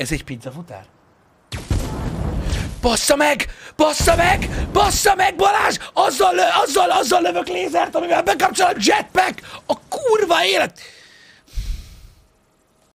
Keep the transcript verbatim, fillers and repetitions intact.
Ez egy pizzafutár? Bassza meg! Bassza meg! Bassza meg, Balázs! Azzal, azzal, azzal lövök lézert, amivel bekapcsol a jetpack! A kurva élet!